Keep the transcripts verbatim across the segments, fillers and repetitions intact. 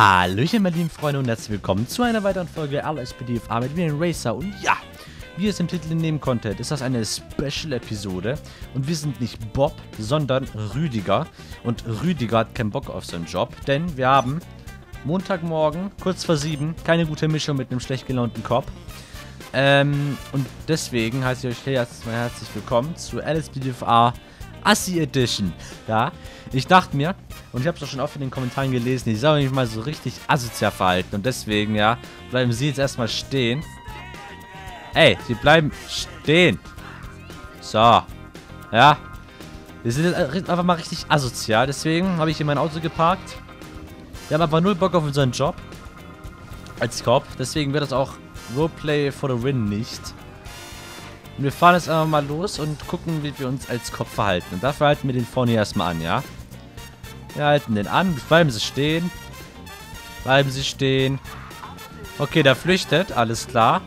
Hallöchen, meine lieben Freunde, und herzlich willkommen zu einer weiteren Folge L S P D F R mit mir, den Racer. Und ja, wie es im Titel entnehmen konntet, ist das eine Special-Episode. Und wir sind nicht Bob, sondern Rüdiger. Und Rüdiger hat keinen Bock auf seinen Job, denn wir haben Montagmorgen, kurz vor sieben, keine gute Mischung mit einem schlecht gelaunten Cop. Ähm, und deswegen heiße ich euch erstmal herzlich willkommen zu L S P D F R Assi Edition. Ja, ich dachte mir, und ich habe es doch schon oft in den Kommentaren gelesen, ich soll mich mal so richtig asozial verhalten. Und deswegen, ja, bleiben sie jetzt erstmal stehen. Ey, sie bleiben stehen. So. Ja. Wir sind jetzt einfach mal richtig asozial. Deswegen habe ich hier mein Auto geparkt. Wir haben einfach null Bock auf unseren Job. Als Cop. Deswegen wird das auch Roleplay for the Win nicht. Und wir fahren jetzt einfach mal los und gucken, wie wir uns als Cop verhalten. Und dafür halten wir den vorne erstmal an, ja? Wir halten den an. Bleiben Sie stehen. Bleiben Sie stehen. Okay, der flüchtet. Alles klar.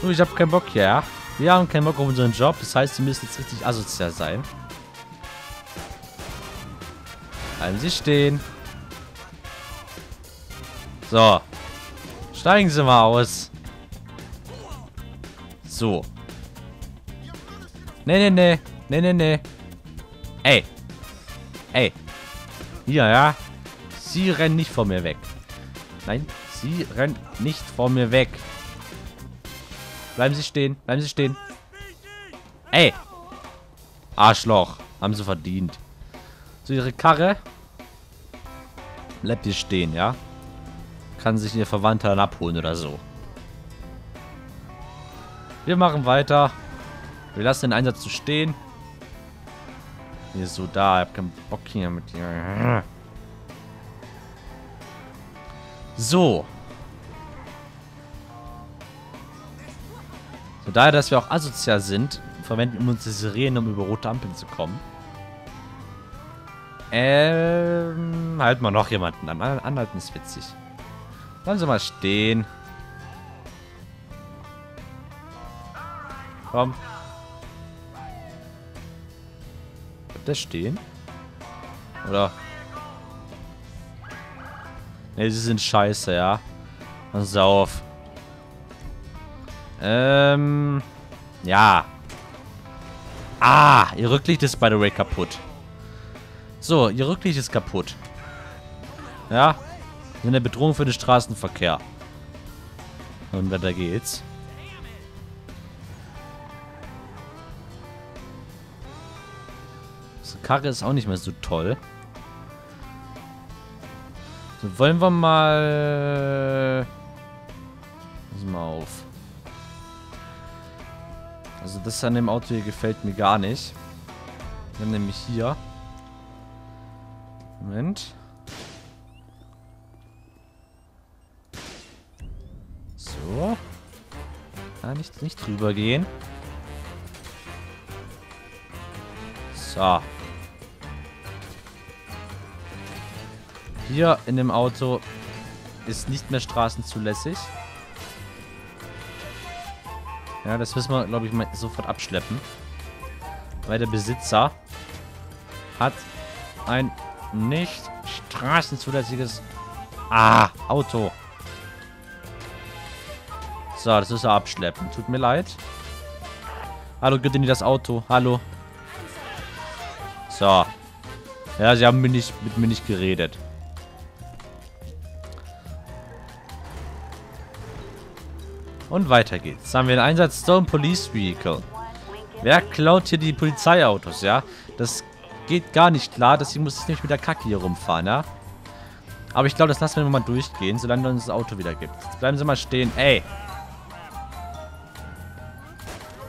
Nur, ich habe keinen Bock hier, ja? Wir haben keinen Bock auf unseren Job. Das heißt, Sie müssen jetzt richtig asozial sein. Bleiben Sie stehen. So. Steigen Sie mal aus. So. Nee, nee, nee. Nee, nee, nee. Ey. Ey. Hier, ja. Sie rennen nicht vor mir weg. Nein, sie rennt nicht vor mir weg. Bleiben Sie stehen. Bleiben Sie stehen. Ey. Arschloch. Haben Sie verdient. So, Ihre Karre. Bleibt hier stehen, ja. Kann sich Ihr Verwandter dann abholen oder so. Wir machen weiter. Wir lassen den Einsatz so stehen. Hier so da. Ich hab keinen Bock hier mit dir. So. So, daher, dass wir auch asozial sind, verwenden wir uns die Sirenen, um über rote Ampeln zu kommen. Ähm, halten wir noch jemanden an. Anhalten ist witzig. Bleiben Sie mal stehen. Komm. Bleibt der stehen? Oder? Ne, sie sind scheiße, ja. Pass auf. Ähm. Ja. Ah, ihr Rücklicht ist, by the way, kaputt. So, ihr Rücklicht ist kaputt. Ja. Wir sind eine Bedrohung für den Straßenverkehr. Und weiter geht's. Unsere Karre ist auch nicht mehr so toll. So, wollen wir mal... Pass mal auf. Also das an dem Auto hier gefällt mir gar nicht. Wir haben nämlich hier... Moment. So. Ja, nicht, nicht drüber gehen. So. Hier in dem Auto ist nicht mehr straßenzulässig. Ja, das müssen wir, glaube ich, mal sofort abschleppen. Weil der Besitzer hat ein nicht straßenzulässiges ah, Auto. So, das müssen wir abschleppen. Tut mir leid. Hallo, gib dir das Auto. Hallo. So. Ja, sie haben mir nicht, mit mir nicht geredet. Und weiter geht's. Dann haben wir den Einsatz Stolen Police Vehicle. Wer klaut hier die Polizeiautos, ja? Das geht gar nicht klar, deswegen muss ich nicht mit der Kacke hier rumfahren, ja? Aber ich glaube, das lassen wir mal durchgehen, solange uns das Auto wieder gibt. Jetzt bleiben Sie mal stehen. Ey!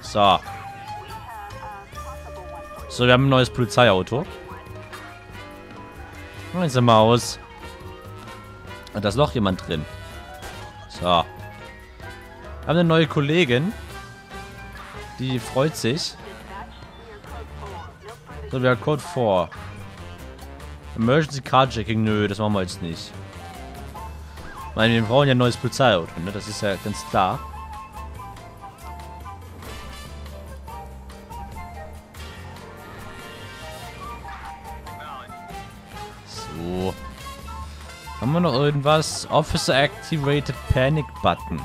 So. So, wir haben ein neues Polizeiauto. Machen Sie mal aus. Und da ist noch jemand drin. So. Wir haben eine neue Kollegin. Die freut sich. So, wir haben Code vier. Emergency Carjacking. Nö, das machen wir jetzt nicht. Ich meine, wir brauchen ja ein neues Polizeiauto, ne? Das ist ja ganz klar. So. Haben wir noch irgendwas? Officer Activated Panic Button.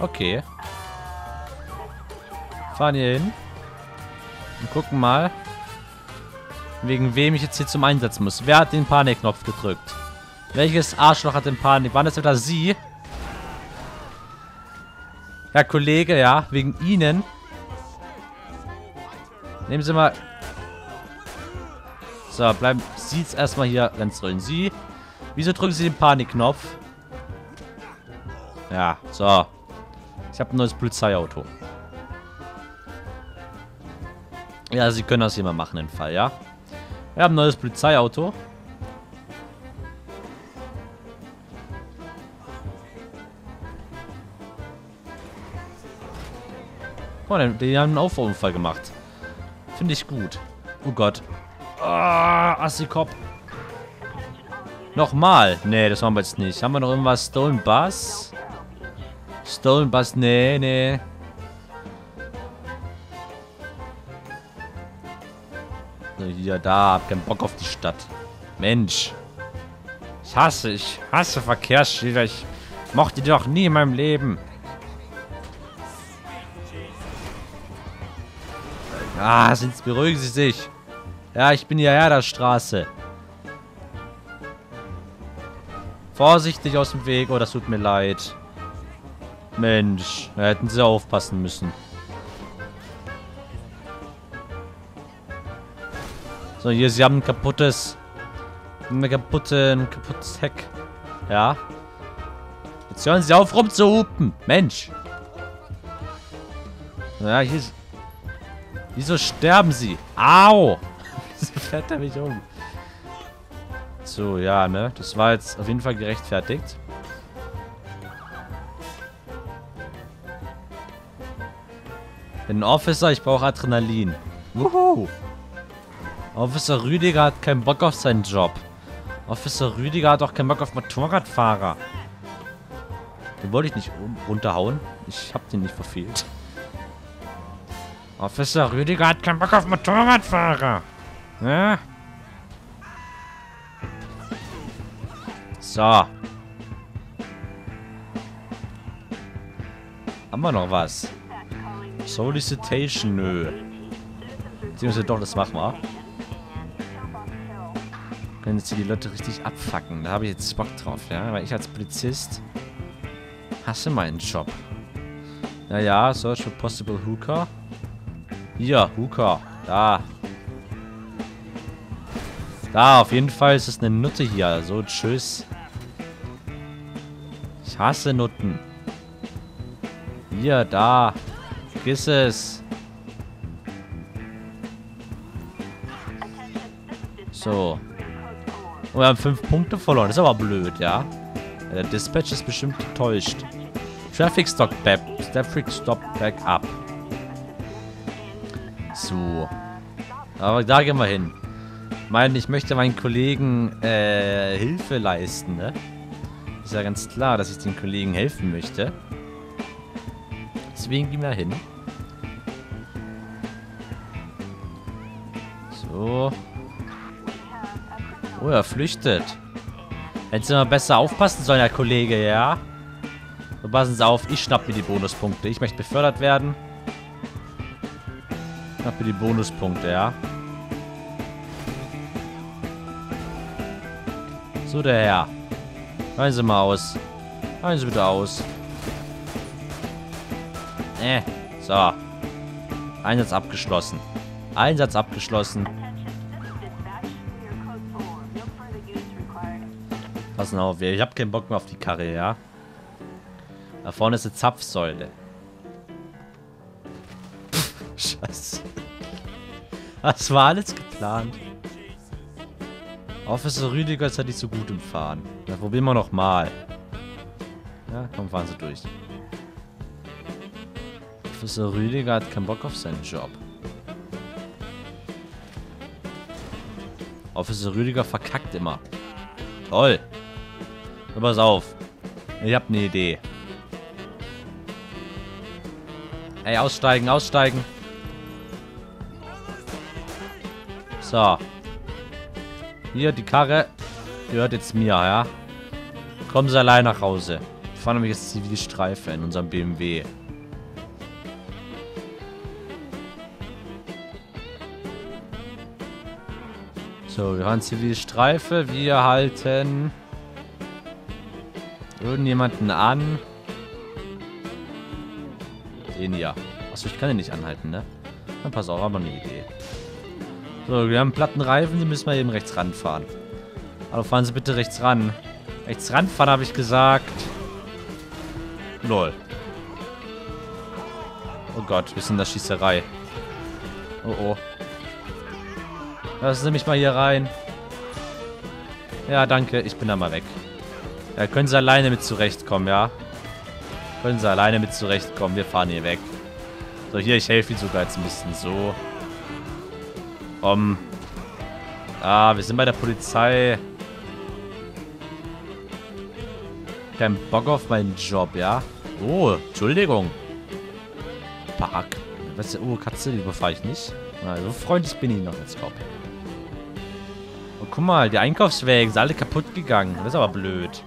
Okay. Fahren hier hin. Und gucken mal, wegen wem ich jetzt hier zum Einsatz muss. Wer hat den Panikknopf gedrückt? Welches Arschloch hat den Panik? Waren das wieder Sie? Herr Kollege, ja, wegen Ihnen. Nehmen Sie mal... So, bleiben Sie jetzt erstmal hier ganz drin. Sie. Wieso drücken Sie den Panikknopf? Ja, so. Ich habe ein neues Polizeiauto. Ja, Sie können das hier mal machen, den Fall, ja? Wir haben ein neues Polizeiauto. Oh, die haben einen Auffahrunfall gemacht. Finde ich gut. Oh Gott. Ah, Assi-Kopf. Nochmal. Nee, das machen wir jetzt nicht. Haben wir noch irgendwas? Stolen Bus? Stolen Bus? Nee, nee. Hier, da. Hab keinen Bock auf die Stadt. Mensch. Ich hasse, ich hasse Verkehrsschilder. Ich mochte die doch nie in meinem Leben. Ah, sind's, beruhigen Sie sich. Ja, ich bin hierher der Straße. Vorsichtig aus dem Weg. Oh, das tut mir leid. Mensch, da hätten Sie aufpassen müssen. So, hier, Sie haben ein kaputtes... Ein kaputtes, ein kaputtes Heck. Ja. Jetzt hören Sie auf, rumzuhupen. Mensch. Ja, hier ist... Wieso sterben Sie? Au! Wieso fährt er mich um? So, ja, ne? Das war jetzt auf jeden Fall gerechtfertigt. Bin ein Officer, ich brauche Adrenalin. Wuhu! Officer Rüdiger hat keinen Bock auf seinen Job. Officer Rüdiger hat auch keinen Bock auf Motorradfahrer. Den wollte ich nicht runterhauen. Ich hab den nicht verfehlt. Officer Rüdiger hat keinen Bock auf Motorradfahrer. Ja? So. Haben wir noch was? Solicitation, nö. Beziehungsweise doch, das machen wir. Können jetzt hier die Leute richtig abfacken. Da habe ich jetzt Bock drauf, ja? Weil ich als Polizist hasse meinen Job. Naja, Search for Possible Hooker. Hier, Hooker. Da. Da, auf jeden Fall ist es eine Nutte hier. So, tschüss. Ich hasse Nutten. Hier, da. Vergiss es. So. Oh, wir haben fünf Punkte verloren. Das ist aber blöd, ja? Der Dispatch ist bestimmt getäuscht. Traffic Stop Back. Traffic Stop Back Up. So. Aber da gehen wir hin. Ich meine, ich möchte meinen Kollegen äh, Hilfe leisten, ne? Ist ja ganz klar, dass ich den Kollegen helfen möchte. Deswegen gehen wir hin. So. Oh, er flüchtet. Hätten Sie mal besser aufpassen sollen, Herr Kollege, ja? So, passen Sie auf, ich schnapp mir die Bonuspunkte. Ich möchte befördert werden. Für die Bonuspunkte, ja. So, der Herr. Hören Sie mal aus. Hören Sie bitte aus. Äh, so. Einsatz abgeschlossen. Einsatz abgeschlossen. Pass auf, ich habe keinen Bock mehr auf die Karre, ja. Da vorne ist eine Zapfsäule. Scheiße. Das war alles geplant. Officer Rüdiger ist halt nicht so gut im Fahren. Da probieren wir nochmal. Ja, komm, fahren Sie durch. Officer Rüdiger hat keinen Bock auf seinen Job. Officer Rüdiger verkackt immer. Toll. So, pass auf. Ich hab eine Idee. Ey, aussteigen, aussteigen. So. Hier, die Karre gehört jetzt mir, ja. Kommen Sie allein nach Hause. Wir fahren nämlich jetzt die Streife in unserem B M W. So, wir haben Zivilstreife. Wir halten irgendjemanden an. Den ja. Achso, ich kann den nicht anhalten, ne? Dann pass auf, aber eine Idee. So, wir haben einen platten Reifen, die müssen wir eben rechts ranfahren. Aber fahren Sie bitte rechts ran. Rechts ranfahren, habe ich gesagt. Lol. Oh Gott, wir sind in der Schießerei. Oh oh. Lass mich mal hier rein. Ja, danke. Ich bin da mal weg. Ja, können Sie alleine mit zurechtkommen, ja? Können Sie alleine mit zurechtkommen. Wir fahren hier weg. So, hier, ich helfe Ihnen sogar jetzt ein bisschen. So. Um. Ah, wir sind bei der Polizei. Kein Bock auf meinen Job, ja? Oh, Entschuldigung. Park. Was ist oh, Katze, die überfahre ich nicht. Na, so freundlich bin ich noch jetzt, glaube ich. Oh, guck mal, die Einkaufswagen sind alle kaputt gegangen. Das ist aber blöd.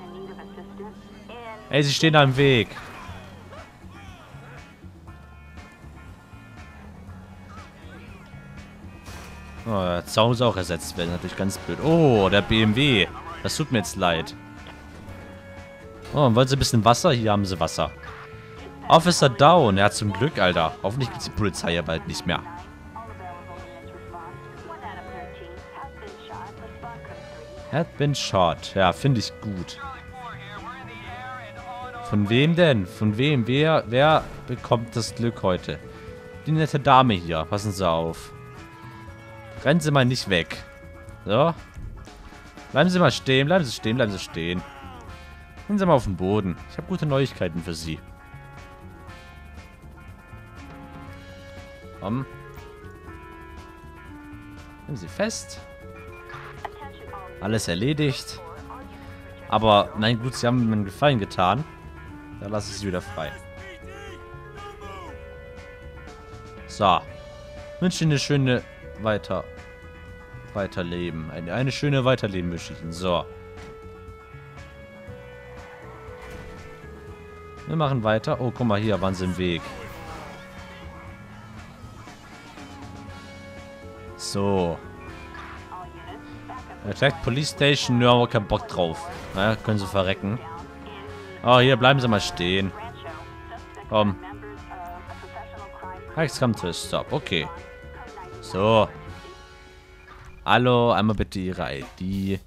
Ey, sie stehen da im Weg. Oh, der Zaun muss auch ersetzt werden. Natürlich ganz blöd. Oh, der B M W. Das tut mir jetzt leid. Oh, und wollen sie ein bisschen Wasser? Hier haben sie Wasser. Officer down. Ja, zum Glück, Alter. Hoffentlich gibt es die Polizei ja bald nicht mehr. Had been shot. Ja, finde ich gut. Von wem denn? Von wem? Wer, wer bekommt das Glück heute? Die nette Dame hier. Passen Sie auf. Rennen Sie mal nicht weg. So. Bleiben Sie mal stehen. Bleiben Sie stehen. Bleiben Sie stehen. Gehen Sie mal auf den Boden. Ich habe gute Neuigkeiten für Sie. Komm. Nehmen Sie fest. Alles erledigt. Aber, nein, gut, sie haben mir einen Gefallen getan. Da lasse ich sie wieder frei. So. Wünsche Ihnen eine schöne Weiter... Weiterleben. Eine, eine schöne Weiterleben wünsche ich Ihnen. So. Wir machen weiter. Oh, guck mal, hier waren sie im Weg. So. Attack Police Station, nur haben wir keinen Bock drauf. Na, können sie verrecken. Oh, hier, bleiben sie mal stehen. Komm. Hikes come to a stop, okay. So. Hallo, einmal bitte Ihre I D.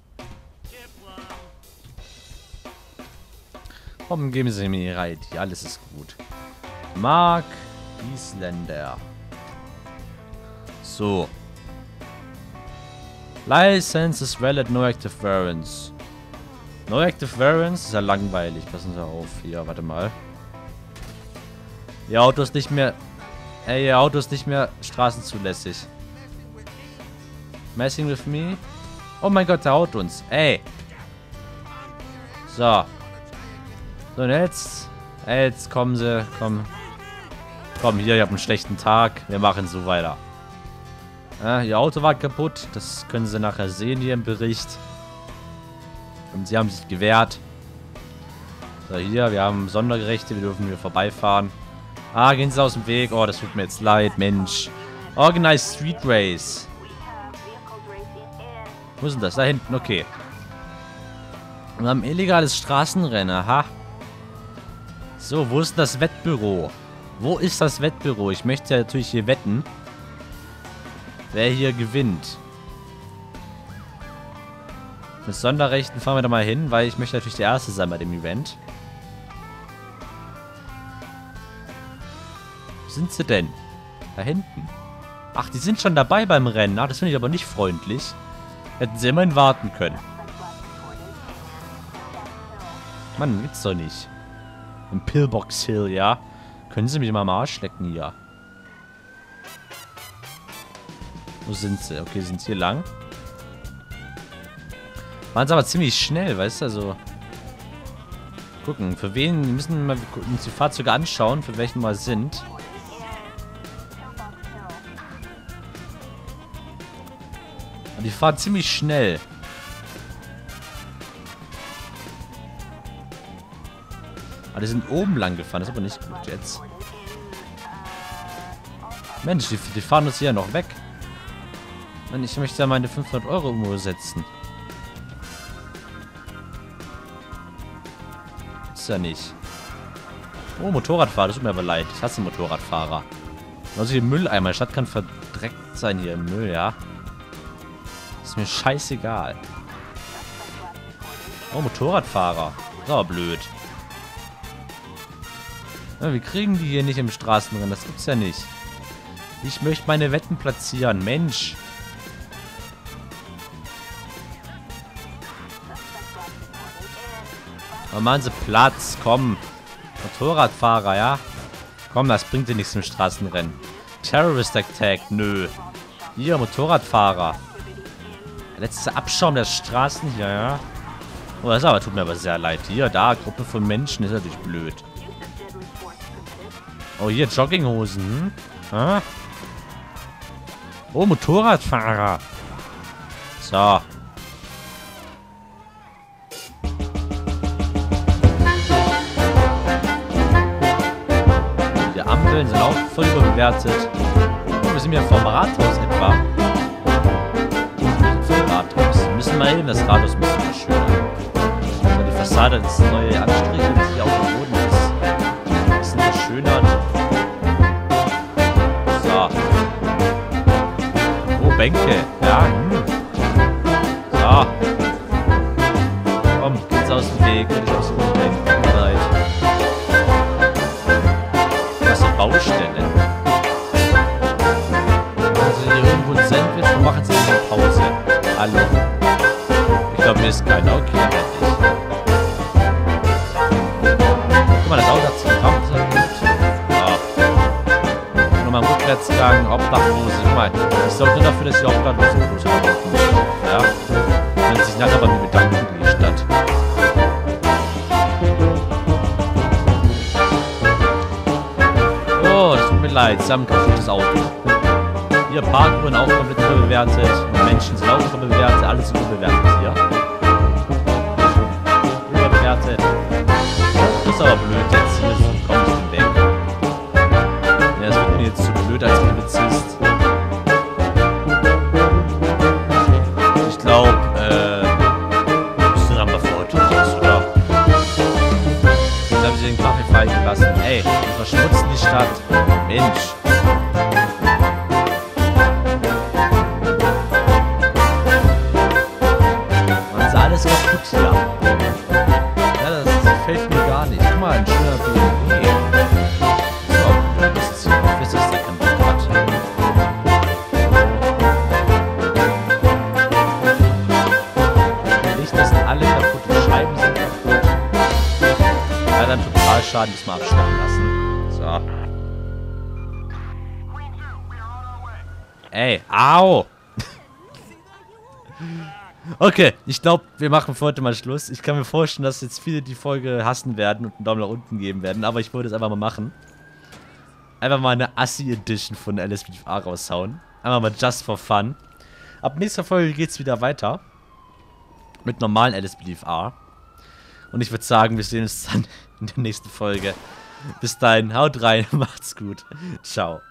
Komm, geben Sie mir Ihre I D, alles ist gut. Mark Isländer. So. License is valid, no active variants. No active variants ist ja langweilig. Passen Sie auf. Hier, warte mal. Ihr Auto ist nicht mehr... Ey, Ihr Auto ist nicht mehr straßenzulässig. Messing with me? Oh mein Gott, der haut uns. Ey. So. So, und jetzt... Ey, jetzt kommen Sie. Komm. Komm, hier, ich habe einen schlechten Tag. Wir machen so weiter. Ja, ihr Auto war kaputt. Das können Sie nachher sehen hier im Bericht. Und sie haben sich gewehrt. So, hier, wir haben Sondergerechte. Wir dürfen hier vorbeifahren. Ah, gehen Sie aus dem Weg. Oh, das tut mir jetzt leid, Mensch. Organized Street Race. Wo ist denn das? Da hinten, okay. Wir haben illegales Straßenrennen, aha. So, wo ist denn das Wettbüro? Wo ist das Wettbüro? Ich möchte ja natürlich hier wetten. Wer hier gewinnt. Mit Sonderrechten fahren wir da mal hin, weil ich möchte natürlich der Erste sein bei dem Event. Wo sind sie denn? Da hinten. Ach, die sind schon dabei beim Rennen. Ach, das finde ich aber nicht freundlich. Hätten sie immerhin warten können. Mann, gibt's doch nicht. Im Pillbox Hill, ja. Können Sie mich mal am Arsch lecken hier. Wo sind sie? Okay, sind sie hier lang? Waren sie aber ziemlich schnell, weißt du? Also. Gucken, für wen. Wir müssen mal uns die Fahrzeuge anschauen, für welchen wir sind. Aber die fahren ziemlich schnell. Ah, die sind oben lang gefahren. Das ist aber nicht gut jetzt. Mensch, die, die fahren uns hier ja noch weg. Mann, ich möchte ja meine fünfhundert Euro umsetzen. Ist ja nicht. Oh, Motorradfahrer. Das tut mir aber leid. Ich hasse Motorradfahrer. Also hier Mülleimer. Die Stadt kann verdreckt sein hier im Müll, ja. Ist mir scheißegal. Oh, Motorradfahrer. Das ist aber blöd. Ja, wir kriegen die hier nicht im Straßenrennen. Das gibt's ja nicht. Ich möchte meine Wetten platzieren. Mensch. Oh, machen Sie Platz. Komm. Motorradfahrer, ja? Komm, das bringt dir nichts im Straßenrennen. Terrorist Attack. Nö. Hier, Motorradfahrer. Letzter Abschaum der Straßen hier, ja? Oh, das aber, tut mir aber sehr leid. Hier, da, Gruppe von Menschen. Ist natürlich blöd. Oh, hier, Jogginghosen. Hm? Ah. Oh, Motorradfahrer. So. Die Ampeln sind auch voll überbewertet. Oh, wir sind ja vor dem Rathaus etwa. Vor dem Rathaus. Wir müssen mal hin, das Rathaus müssen wir schön. Fassade, das neue Anstriche, die auf dem Boden ist. Das ist eine Schönheit. So. Oh, Bänke. Ja. Hm. So. Komm, geht's aus dem Weg. Geht aus dem Weg. Was für Baustelle. Also hier irgendwo ein Sandwich und machen sie eine Pause. Hallo. Ich glaube, mir ist keiner. Okay, dann hätte ich. Das Auto hat sich gekauft, ja. Und nochmal Rückwärtsgang, Obdachlose. Guck mal, ich sorge nur dafür, dass die Obdachlosen durchlaufen. Ja. Wenn sich nachher bei mir bedanken, die Stadt. Oh, das tut mir leid. Sie haben ein kaputtes Auto. Hier, Parkuhren auch komplett überbewertet. Menschen sind auch überbewertet. Alles ist überbewertet hier. Überbewertet. Das ist aber blöd jetzt hier, sonst kommst du weg. Ja, das wird mir jetzt zu blöd als Polizist. Ich glaube, äh, bist du dann mal verurteilt, oder? Jetzt haben sie den Kaffee fallen gelassen. Ey, wir verschmutzen die Stadt. Mensch. Man sah alles kaputt hier. Schaden müssen wir abschneiden lassen. So. Ey, au! Okay, ich glaube, wir machen für heute mal Schluss. Ich kann mir vorstellen, dass jetzt viele die Folge hassen werden und einen Daumen nach unten geben werden, aber ich wollte es einfach mal machen. Einfach mal eine Assi-Edition von L S P D F R raushauen. Einfach mal just for fun. Ab nächster Folge geht es wieder weiter. Mit normalen L S P D F R. Und ich würde sagen, wir sehen uns dann in der nächsten Folge. Bis dahin, haut rein, macht's gut. Ciao.